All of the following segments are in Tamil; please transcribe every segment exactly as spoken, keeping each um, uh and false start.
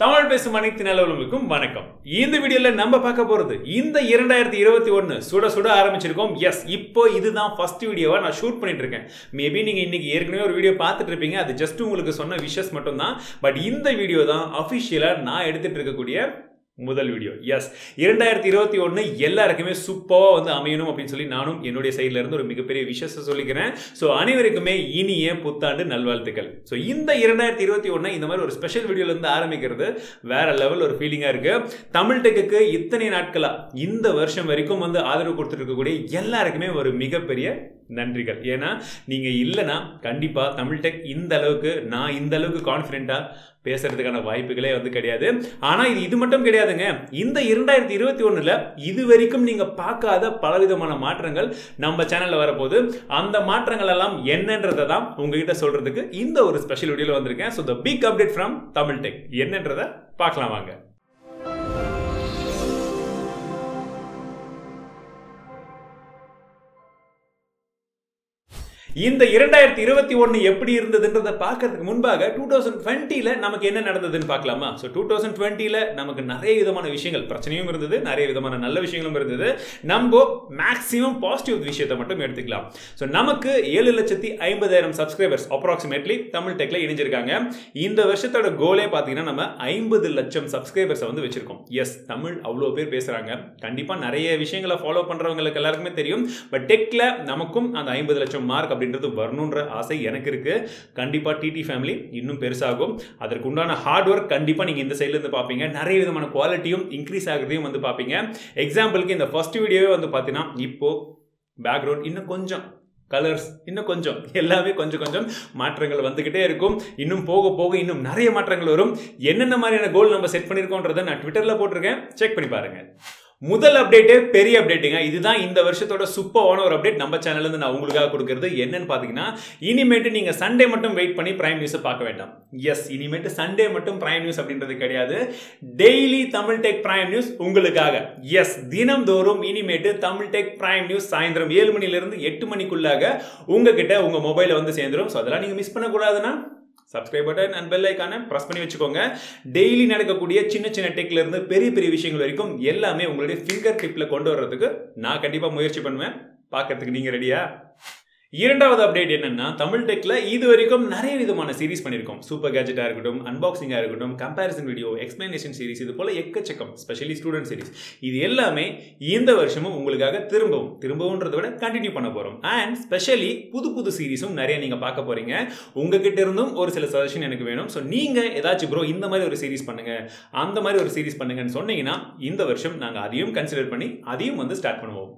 தமிழ் பேசும் அனைத்து வணக்கம். இந்த வீடியோல நம்ம பார்க்க போறது இந்த இரண்டாயிரத்து இருபத்தி ஒன்று சுட சுட ஆரம்பிச்சிருக்கோம். எஸ், இப்போ இதுதான் ஃபர்ஸ்ட் வீடியோவை நான் ஷூட் பண்ணிட்டு இருக்கேன். மேபி நீங்க இன்னைக்கு ஏற்கனவே ஒரு வீடியோ பார்த்துட்டு இருப்பீங்க, அது ஜஸ்ட் உங்களுக்கு சொன்ன விஷஸ் மட்டும் தான். பட் இந்த வீடியோ தான் அஃபிஷியலா நான் எடுத்துட்டு இருக்கக்கூடிய முதல் வீடியோ. எஸ், இரண்டாயிரத்தி இருபத்தி ஒன்று எல்லாருக்குமே சூப்பராக வந்து அமையணும் அப்படின்னு சொல்லி நானும் என்னுடைய சைடில் இருந்து ஒரு மிகப்பெரிய விஷயத்தை சொல்லிக்கிறேன். ஸோ அனைவருக்குமே இனிய புத்தாண்டு நல்வாழ்த்துக்கள். ஸோ இந்த இரண்டாயிரத்தி இருபத்தி ஒன்று இந்த மாதிரி ஒரு ஸ்பெஷல் வீடியோலேருந்து ஆரம்பிக்கிறது வேற லெவல் ஒரு ஃபீலிங்காக இருக்குது. தமிழ் டெக்குக்கு இத்தனை நாட்களாக இந்த வருஷம் வரைக்கும் வந்து ஆதரவு கொடுத்துருக்கக்கூடிய எல்லாருக்குமே ஒரு மிகப்பெரிய நன்றிகள். ஏன்னா நீங்கள் இல்லைன்னா கண்டிப்பாக தமிழ் டெக் இந்த அளவுக்கு நான் இந்த அளவுக்கு கான்ஃபிடென்ட்டாக பேசுறதுக்கான வாய்ப்புகளே வந்து கிடையாது. ஆனா இது இது மட்டும் கிடையாதுங்க. இந்த இரண்டாயிரத்தி இருபத்தி ஒண்ணுல இது வரைக்கும் நீங்க பார்க்காத பலவிதமான மாற்றங்கள் நம்ம சேனல்ல வரப்போது. அந்த மாற்றங்கள் எல்லாம் என்னன்றதை தான் உங்ககிட்ட சொல்றதுக்கு இந்த ஒரு ஸ்பெஷல் வீடியோல வந்திருக்கேன். So the big update from Tamil tech என்னன்றதை பார்க்கலாம் வாங்க. இந்த இரண்டாயிரத்தி இருபத்தி ஒன்று எப்படி இருந்ததுன்றதை பார்க்கறதுக்கு முன்பாக டூ தௌசண்ட் டுவெண்ட்டியில் நமக்கு என்ன நடந்ததுன்னு பார்க்கலாமா? ஸோ டூ தௌசண்ட் டுவெண்ட்டியில் நமக்கு நிறைய விதமான விஷயங்கள், பிரச்சனையும் இருந்தது, நிறைய விதமான நல்ல விஷயங்களும் இருந்தது. நம்ம மேக்ஸிமம் பாசிட்டிவ் விஷயத்தை மட்டும் எடுத்துக்கலாம். ஸோ நமக்கு ஏழு லட்சத்தி ஐம்பதாயிரம் சப்ஸ்கிரைபர்ஸ் அப்ராக்சிமேட்லி தமிழ் டெக்கில் இணைஞ்சிருக்காங்க. இந்த வருஷத்தோட கோலே பார்த்தீங்கன்னா நம்ம ஐம்பது லட்சம் சப்ஸ்கிரைபர்ஸை வந்து வச்சிருக்கோம். எஸ், தமிழ் அவ்வளோ பேர் பேசுகிறாங்க. கண்டிப்பாக நிறைய விஷயங்களை ஃபாலோ பண்ணுறவங்களுக்கு எல்லாருக்குமே தெரியும். பட் டெக்கில் நமக்கும் அந்த ஐம்பது லட்சம் மார்க் அப்படி வரணும்ன்ற ஆசை எனக்கு இருக்கு. கண்டிப்பா டிடி ஃபேமிலி இன்னும் பெருசாகும். அதற்கு உண்டான ஹார்ட் ஒர்க் கண்டிப்பா நீங்க இந்த சைடுல இருந்து பாப்பீங்க. நிறைய விதமான குவாலிட்டியும் இன்க்ரீஸ் ஆகுறதையும் வந்து பாப்பீங்க. எக்ஸாம்பிளுக்கு இந்த ஃபர்ஸ்ட் வீடியோவே வந்து பாத்தீங்கன்னா இப்போ பேக்ரவுண்ட் இன்னும் கொஞ்சம், கலர்ஸ் இன்னும் கொஞ்சம், எல்லாமே கொஞ்சம் கொஞ்சம் மாற்றங்கள் வந்துக்கிட்டே இருக்கும். இன்னும் போக போக இன்னும் நிறைய மாற்றங்கள் வரும். என்னென்ன மாதிரியான கோல் நம்ம செட் பண்ணியிருக்கோன்றதை நான் ட்விட்டர்ல போட்டிருக்கேன், செக் பண்ணி பாருங்க. முதல் அப்டேட்டே பெரிய அப்டேட்டுங்க. இதுதான் இந்த வருஷத்தோட சூப்பரான ஒரு அப்டேட் நம்ம சேனல்லேருந்து நான் உங்களுக்காக கொடுக்குறது. என்னன்னு பார்த்தீங்கன்னா, இனிமேட்டு நீங்கள் சண்டே மட்டும் வெயிட் பண்ணி பிரைம் நியூஸை பார்க்க வேண்டாம். எஸ், இனிமேட்டு சண்டே மட்டும் பிரைம் நியூஸ் அப்படின்றது கிடையாது. Daily Tamil tech prime news உங்களுக்காக. எஸ், தினம்தோறும் இனிமேட்டு தமிழ் டெக் பிரைம் நியூஸ் சாயந்தரம் ஏழு மணிலேருந்து எட்டு மணிக்குள்ளாக உங்ககிட்ட உங்கள் மொபைலில் வந்து சேர்ந்துடும். ஸோ அதெல்லாம் நீங்கள் மிஸ் பண்ணக்கூடாதுன்னா சப்ஸ்கிரைப் பட்டன் அண்ட் பெல் ஐக்கானை ப்ரெஸ் பண்ணி வச்சுக்கோங்க. டெய்லி நடக்கக்கூடிய சின்ன சின்ன டெக்ல இருந்து பெரிய பெரிய விஷயங்கள் வரைக்கும் எல்லாமே உங்களுடைய ஃபிங்கர் டிப்ல கொண்டு வர்றதுக்கு நான் கண்டிப்பாக முயற்சி பண்ணுவேன். பார்க்கறதுக்கு நீங்கள் ரெடியா? இரண்டாவது அப்டேட் என்னன்னா, தமிழ் டெக்ல இது வரைக்கும் நிறைய விதமான சீரிஸ் பண்ணியிருக்கோம். சூப்பர் கேஜெட்டா இருக்கட்டும், அன்பாக்சிங்கா இருக்கட்டும், கம்பேரிசன் வீடியோ, எக்ஸ்பிளனேஷன் சீரிஸ், இது போல எக்கச்சக்கம் ஸ்பெஷலி ஸ்டூடெண்ட் சீரிஸ். இது எல்லாமே இந்த வருஷமும் உங்களுக்காக திரும்பவும் திரும்பவும்ன்றத விட கண்டினியூ பண்ண போறோம். அண்ட் ஸ்பெஷலி புது புது சீரிஸும் நிறைய நீங்க பார்க்க போறீங்க. உங்ககிட்ட இருந்தும் ஒரு சில சஜஷன் எனக்கு வேணும். ஸோ நீங்க ஏதாச்சும் ப்ரோ இந்த மாதிரி ஒரு சீரிஸ் பண்ணுங்க, அந்த மாதிரி ஒரு சீரிஸ் பண்ணுங்கன்னு சொன்னீங்கன்னா இந்த வருஷம் நாங்கள் அதையும் கன்சிடர் பண்ணி அதையும் வந்து ஸ்டார்ட் பண்ணுவோம்.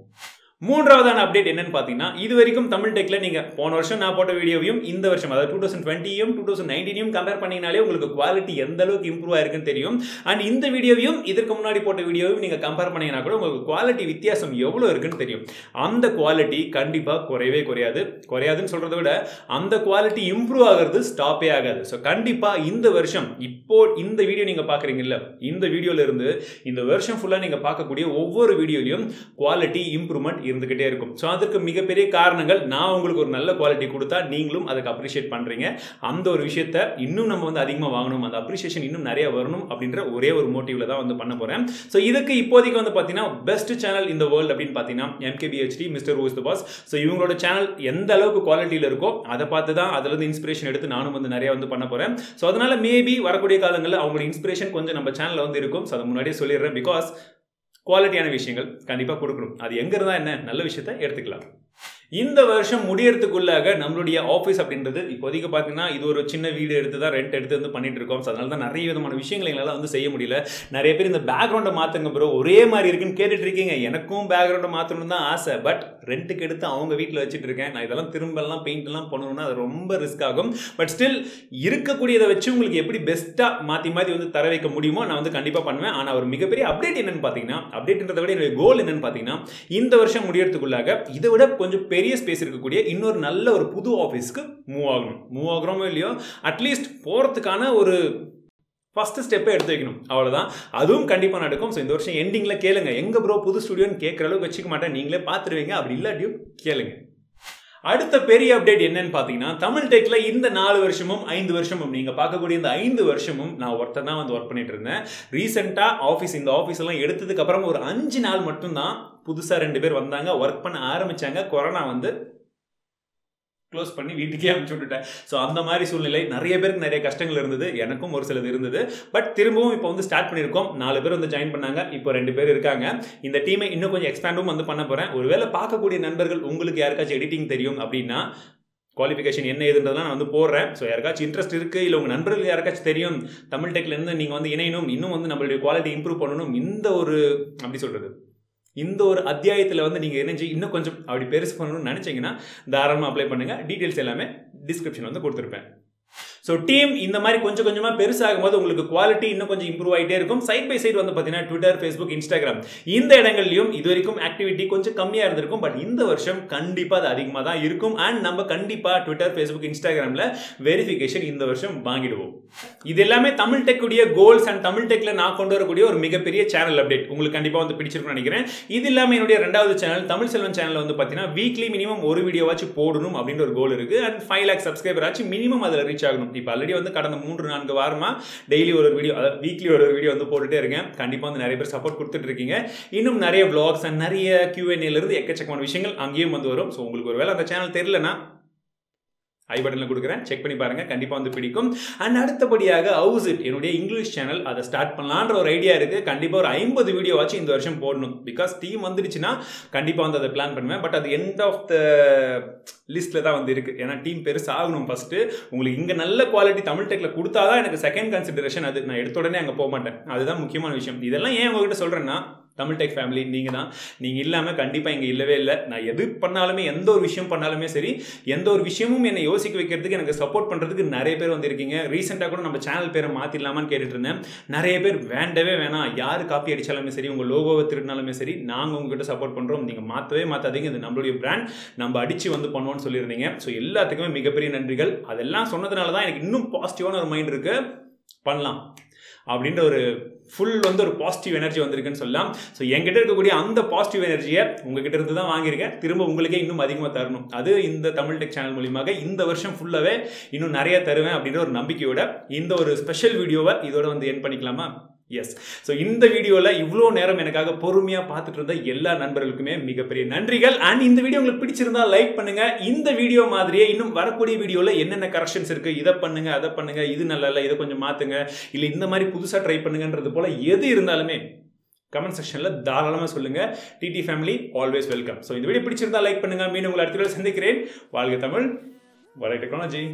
மூன்றாவதான அப்டேட் என்னன்னு பார்த்தீங்கன்னா, இது வரைக்கும் தமிழ் டெக்கில் நீங்கள் போன வருஷம் நான் போட்ட வீடியோவையும் இந்த வருஷம், அதாவது டூ தௌசண்ட் டுவெண்ட்டியும் டூ தௌசண்ட் நைன்டீனையும் கம்பேர் பண்ணிங்கனாலே உங்களுக்கு குவாலிட்டி எந்த அளவுக்கு இம்ப்ரூவ் ஆயிருக்குன்னு தெரியும். அண்ட் இந்த வீடியோவையும் இதற்கு முன்னாடி போட்ட வீடியோவையும் நீங்கள் கம்பேர் பண்ணிங்கன்னா கூட உங்களுக்கு குவாலிட்டி வித்தியாசம் எவ்வளோ இருக்குன்னு தெரியும். அந்த குவாலிட்டி கண்டிப்பாக குறையவே குறையாது. குறையாதுன்னு சொல்கிறத விட அந்த குவாலிட்டி இம்ப்ரூவ் ஆகிறது ஸ்டாப்பே ஆகாது. ஸோ கண்டிப்பாக இந்த வருஷம் இப்போ இந்த வீடியோ நீங்கள் பார்க்குறீங்கல்ல, இந்த வீடியோலேருந்து இந்த வருஷம் ஃபுல்லாக நீங்கள் பார்க்கக்கூடிய ஒவ்வொரு வீடியோலையும் குவாலிட்டி இம்ப்ரூவ்மெண்ட் இருந்துகிட்டே இருக்கும். ஸோ அதற்கு மிகப்பெரிய காரணங்கள், நான் உங்களுக்கு ஒரு நல்ல குவாலிட்டி கொடுத்தா நீங்களும் அதுக்கு அப்ரிஷியேட் பண்ணுறீங்க. அந்த ஒரு விஷயத்தை இன்னும் நம்ம வந்து அதிகமாக வாங்கணும், அந்த அப்ரிஷியேஷன் இன்னும் நிறைய வரணும் அப்படின்ற ஒரே ஒரு மோட்டிவில் தான் வந்து பண்ண போகிறேன். ஸோ இதுக்கு இப்போதைக்கு வந்து பார்த்தீங்கன்னா பெஸ்ட் சேனல் இந்த வேர்ல்டு அப்படின்னு பார்த்தீங்கன்னா MKBHD, mister who's the boss. So இவங்களோட சேனல் எந்த அளவுக்கு குவாலிட்டியில் இருக்கோ அதை பார்த்து தான் அதுலேருந்து இன்ஸ்பிரேஷன் எடுத்து நானும் வந்து நிறைய வந்து பண்ண போகிறேன். ஸோ அதனால மேபி வரக்கூடிய காலங்களில் அவங்களோட இன்ஸ்பிரேஷன் கொஞ்சம் நம்ம சேனலில் வந்து இருக்கும். ஸோ அதை முன்னாடியே சொல்லிடுறேன். பிகாஸ் குவாலிட்டியான விஷயங்கள் கண்டிப்பாக கொடுக்கணும். அது எங்கே இருந்தால் என்ன, நல்ல விஷயத்தை எடுத்துக்கலாம். இந்த வருஷம் முடியறதுக்குள்ளாக நம்மளுடைய ஆஃபீஸ் அப்படின்றது இப்போதைக்கு பார்த்தீங்கன்னா இது ஒரு சின்ன வீடு எடுத்து தான் ரெண்ட் எடுத்து வந்து பண்ணிட்டு இருக்கோம். ஸோ அதனால தான் நிறைய விதமான விஷயங்கள் எங்களால் வந்து செய்ய முடியல. நிறைய பேர் இந்த பேக்ரவுண்டை மாற்றுங்க ப்ரோ ஒரே மாதிரி இருக்குன்னு கேட்டுட்டு இருக்கீங்க. எனக்கும் பேக்ரவுண்டை மாற்றணும்னு தான் ஆசை. பட் ரெண்ட்டுக்கு எடுத்து அவங்க வீட்டில் வச்சுட்டு இருக்கேன். நான் இதெல்லாம் திரும்பலாம் பெயிண்ட்லாம் பண்ணணும்னா அது ரொம்ப ரிஸ்க் ஆகும். பட் ஸ்டில் இருக்கக்கூடியதை வச்சு உங்களுக்கு எப்படி பெஸ்ட்டாக மாற்றி மாற்றி வந்து தர வைக்க முடியுமோ நான் வந்து கண்டிப்பாக பண்ணுவேன். ஆனால் ஒரு மிகப்பெரிய அப்டேட் என்னன்னு பார்த்தீங்கன்னா, அப்டேட்ன்றதை விட என்னுடைய கோல் என்னன்னு பார்த்தீங்கன்னா, இந்த வருஷம் முடியறதுக்குள்ளாக இதை விட கொஞ்சம் பெரிய ஸ்பேஸ் இருக்கக்கூடிய இன்னொரு நல்ல ஒரு புது ஆஃபீஸ்க்கு மூவ் ஆகணும். மூவ் ஆகிறோமோ இல்லையோ அட்லீஸ்ட் போகிறதுக்கான ஒரு ஃபஸ்ட்டு ஸ்டெப்பை எடுத்து வைக்கணும், அவ்வளோதான். அதுவும் கண்டிப்பாக நடக்கும். ஸோ இந்த வருஷம் எண்டிங்கில் கேளுங்க, எங்கே ப்ரோ புது ஸ்டுடியோன்னு கேட்குற அளவுக்கு வச்சுக்க மாட்டேன், நீங்களே பார்த்துருவீங்க. அப்படி இல்லாட்டியும் கேளுங்க. அடுத்த பெரிய அப்டேட் என்னன்னு பாத்தீங்கன்னா, தமிழ் டெக்ல இந்த நாலு வருஷமும் ஐந்து வருஷமும் நீங்க பார்க்கக்கூடிய இந்த ஐந்து வருஷமும் நான் ஒருத்தர் தான் வந்து ஒர்க் பண்ணிட்டு இருந்தேன். ரீசெண்டா ஆஃபீஸ் இந்த ஆஃபீஸ் எல்லாம் எடுத்ததுக்கு அப்புறம் ஒரு அஞ்சு நாள் மட்டும்தான் புதுசா ரெண்டு பேர் வந்தாங்க, ஒர்க் பண்ண ஆரம்பிச்சாங்க. கொரோனா வந்து க்ளோஸ் பண்ணி வீட்டுக்கே அனுப்பிச்சு விட்டுட்டேன். ஸோ அந்த மாதிரி சூழ்நிலை நிறைய பேருக்கு நிறைய கஷ்டங்கள் இருந்தது, எனக்கும் ஒரு சிலது இருந்தது. பட் திரும்பவும் இப்போ வந்து ஸ்டார்ட் பண்ணியிருக்கோம். நாலு பேர் வந்து ஜாயின் பண்ணாங்க, இப்போ ரெண்டு பேர் இருக்காங்க. இந்த டீமை இன்னும் கொஞ்சம் எக்ஸ்பேண்டும் வந்து பண்ண போகிறேன். ஒருவேளை பார்க்கக்கூடிய நண்பர்கள் உங்களுக்கு யாருக்காச்சும் எடிட்டிங் தெரியும் அப்படின்னா குவாலிஃபிகேஷன் என்ன எதுன்றதுலாம் நான் வந்து போடுறேன். ஸோ யாருக்காச்சும் இன்ட்ரெஸ்ட் இருக்குது, இல்லை உங்கள் நண்பர்கள் யாருக்காச்சும் தெரியும் தமிழ் டெக்லேருந்து நீங்கள் வந்து இணையணும், இன்னும் வந்து நம்மளுடைய குவாலிட்டி இம்ப்ரூவ் பண்ணணும், இந்த ஒரு அப்படி சொல்கிறது இந்த ஒரு அத்தியாயத்தில் வந்து நீங்கள் இணைஞ்சு இன்னும் கொஞ்சம் அப்படி பெருசு பண்ணணும்னு நினச்சிங்கன்னா தாராளமாக அப்ளை பண்ணுங்கள். டீட்டெயில்ஸ் எல்லாமே டிஸ்கிரிப்ஷன் வந்து கொடுத்துருப்பேன். ஸோ டீம் இந்த மாதிரி கொஞ்சம் கொஞ்சமாக பெருசாகும் போது உங்களுக்கு குவாலிட்டி இன்னும் கொஞ்சம் இம்ப்ரூவ் ஆகிட்டே இருக்கும். சைட் பை சைடு வந்து பார்த்தீங்கன்னா ட்விட்டர், ஃபேஸ்புக், இன்ஸ்டாகிராம் இந்த இடங்கள்லையும் இது வரைக்கும் ஆக்டிவிட்டி கொஞ்சம் கம்மியாக இருந்திருக்கும். பட் இந்த வருஷம் கண்டிப்பாக அது அதிகமாக தான் இருக்கும். அண்ட் நம்ம கண்டிப்பாக ட்விட்டர், ஃபேஸ்புக், இன்ஸ்டாகிராமில் வெரிஃபிகேஷன் இந்த வருஷம் வாங்கிடுவோம். இது எல்லாமே தமிழ் டெக்குடைய கோல்ஸ் அண்ட் தமிழ் டெக்கில் நான் கொண்டு வரக்கூடிய ஒரு மிகப்பெரிய சேனல் அப்டேட் உங்களுக்கு கண்டிப்பாக வந்து பிடிச்சிருக்குன்னு நினைக்கிறேன். இது இல்லாமல் என்னுடைய ரெண்டாவது சேனல் தமிழ் செல்வன் சேனலில் வந்து பார்த்தீங்கன்னா வீக்லி மினிமம் ஒரு வீடியோவாச்சும் போடணும் அப்படின்ற ஒரு கோல் இருக்குது. அண்ட் ஃபைவ் லேக் சப்ஸ்கிரைபர் ஆச்சு மினிமம் அதில் ரீச் ஆகணும். இப்போ ஆல்ரெடி வந்து கடந்த மூன்று நான்கு வாரமா டெய்லி ஒரு வீடியோ, வீக்லி ஒரு வீடியோ வந்து போட்டுட்டே இருக்கேன். கண்டிப்பா வந்து நிறைய பேர் சப்போர்ட் கொடுத்துட்டு இருக்கீங்க. இன்னும் நிறைய வ்ளாக்ஸ் அண்ட் நிறைய கியூஎன்ஏல இருந்து எக்கச்சக்கமான விஷயங்கள் அங்கேயும் வந்து வரும். ஸோ உங்களுக்கு ஒருவேளை அந்த சேனல் தெரியலன்னா ஐ பட்டன்ல கொடுக்குறேன், செக் பண்ணி பாருங்க, கண்டிப்பா வந்து பிடிக்கும். அண்ட் அடுத்தபடியாக ஹவுஸ் இட் என்னுடைய இங்கிலீஷ் சேனல் அதை ஸ்டார்ட் பண்ணலான்ற ஒரு ஐடியா இருக்கு. கண்டிப்பா ஒரு ஐம்பது வீடியோ வாச்சு இந்த வருஷம் போடணும். பிகாஸ் டீம் வந்துடுச்சுன்னா கண்டிப்பா வந்து அதை பிளான் பண்ணுவேன். பட் அது எண்ட் ஆஃப் த லிஸ்ட்ல தான் வந்து இருக்கு. ஏன்னா டீம் பெருசு ஆகணும் ஃபர்ஸ்ட். உங்களுக்கு இங்க நல்ல குவாலிட்டி தமிழ் டெக்ல கொடுத்தாதான் எனக்கு செகண்ட் கன்சிடரேஷன். அது நான் எடுத்த உடனே அங்கே போக மாட்டேன். அதுதான் முக்கியமான விஷயம். இதெல்லாம் ஏன் உங்ககிட்ட சொல்றேன்னா, தமிழ் டெக் ஃபேமிலி நீங்கள் தான். நீங்கள் இல்லாமல் கண்டிப்பாக இங்கே இல்லவே இல்லை. நான் எது பண்ணாலுமே, எந்த ஒரு விஷயம் பண்ணாலுமே சரி, எந்த ஒரு விஷயமும் என்னை யோசிக்க வைக்கிறதுக்கு, எனக்கு சப்போர்ட் பண்ணுறதுக்கு நிறைய பேர் வந்திருக்கீங்க. ரீசெண்டாக கூட நம்ம சேனல் பேரை மாற்றிடலாமான்னு கேட்டுட்டு இருந்தேன். நிறைய பேர் வேண்டவே வேணாம், யார் காப்பி அடித்தாலுமே சரி, உங்கள் லோகோவை திருடினாலுமே சரி, நாங்கள் உங்ககிட்ட சப்போர்ட் பண்ணுறோம், நீங்கள் மாற்றவே மாற்றாதீங்க, இது நம்மளுடைய பிராண்ட், நம்ம அடித்து வந்து பண்ணுவோம்னு சொல்லியிருந்தீங்க. ஸோ எல்லாத்துக்குமே மிகப்பெரிய நன்றிகள். அதெல்லாம் சொன்னதுனால தான் எனக்கு இன்னும் பாசிட்டிவான ஒரு மைண்ட் இருக்குது, பண்ணலாம் அப்படின்ற ஒரு ஃபுல் வந்து ஒரு பாசிட்டிவ் எனர்ஜி வந்திருக்குன்னு சொல்லலாம். ஸோ என்கிட்ட இருக்கக்கூடிய அந்த பாசிட்டிவ் எனர்ஜியை உங்ககிட்ட இருந்து தான் வாங்கியிருக்கேன். திரும்ப உங்களுக்கே இன்னும் அதிகமாக தரணும். அது இந்த தமிழ் டெக் சேனல் மூலியமாக இந்த வருஷம் ஃபுல்லாகவே இன்னும் நிறைய தருவேன் அப்படின்ற ஒரு நம்பிக்கையோட இந்த ஒரு ஸ்பெஷல் வீடியோவை இதோட வந்து என் பண்ணிக்கலாமா? எஸ். ஸோ இந்த வீடியோவில் இவ்வளோ நேரம் எனக்காக பொறுமையாக பார்த்துட்டு இருந்த எல்லா நண்பர்களுக்குமே மிகப்பெரிய நன்றிகள். அண்ட் இந்த வீடியோ உங்களுக்கு பிடிச்சிருந்தா லைக் பண்ணுங்கள். இந்த வீடியோ மாதிரியே இன்னும் வரக்கூடிய வீடியோவில் என்னென்ன கரெக்ஷன்ஸ் இருக்குது, இதை பண்ணுங்கள், அதை பண்ணுங்கள், இது நல்லா இல்லை, இதை கொஞ்சம் மாற்றுங்க, இல்லை இந்த மாதிரி புதுசாக ட்ரை பண்ணுங்கன்றது போல் எது இருந்தாலுமே கமெண்ட் செக்ஷனில் தாராளமாக சொல்லுங்கள். TT family always welcome. So இந்த வீடியோ பிடிச்சிருந்தா லைக் பண்ணுங்கள். மீண்டும் உங்களை அடுத்த வீடியோவில் சந்திக்கிறேன். வாழ்க தமிழ், வாழ்க டெக்னாலஜி.